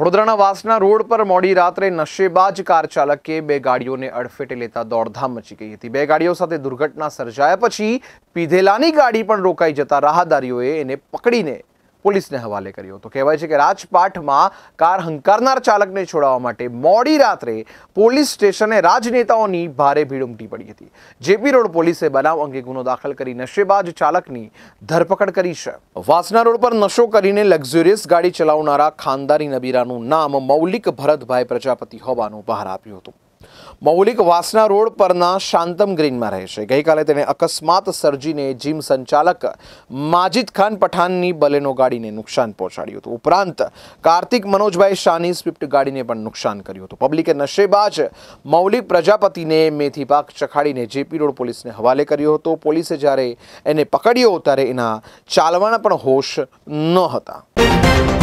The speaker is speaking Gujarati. વડોદરાના વાસના રોડ પર મોડી રાત્રે નશેબાજ કાર ચાલકે બે ગાડીઓને અડફેટે લેતા દોડધામ મચી ગઈ હતી। બે ગાડીઓ સાથે દુર્ઘટના સર્જાયા પછી પીધેલાની ગાડી પણ રોકાઈ જતા રાહદારીઓએ એને પકડીને પોલીસને હવાલે કર્યો હતો। કહેવાય છે કે રાજપાટમાં કાર હંકારનાર ચાલકને છોડાવવા માટે મોડી રાત્રે પોલીસ સ્ટેશને રાજનેતાઓની ભારે ભીડ ઉમટી પડી હતી। જેપી રોડ પોલીસે બનાવ અંગે ગુનો દાખલ કરી નશેબાજ ચાલકની ધરપકડ કરી છે। વાસના રોડ પર નશો કરીને લક્ઝુરિયસ ગાડી ચલાવનારા ખાનદાની નબીરાનું નામ મૌલિક ભરતભાઈ પ્રજાપતિ હોવાનું બહાર આવ્યું હતું। મૌલિક વાસના રોડ પરના શાંતમ ગ્રીનમાં રહે છે। ગઈકાલે તેને અકસ્માત સર્જીને જીમ સંચાલક માજીદ ખાન પઠાનની બલેનો ગાડીને નુકસાન પહોંચાડ્યું હતું। ઉપરાંત કાર્તિક મનોજભાઈ શાની સ્વિફ્ટ ગાડીને પણ નુકસાન કર્યું હતું। પબ્લિકે નશેબાજ મૌલિક પ્રજાપતિને મેથી પાક ચખાડીને જેપી રોડ પોલીસને હવાલે કર્યો હતો। પોલીસે જ્યારે એને પકડ્યો ત્યારે એના ચાલવાના પણ હોશ ન હતા।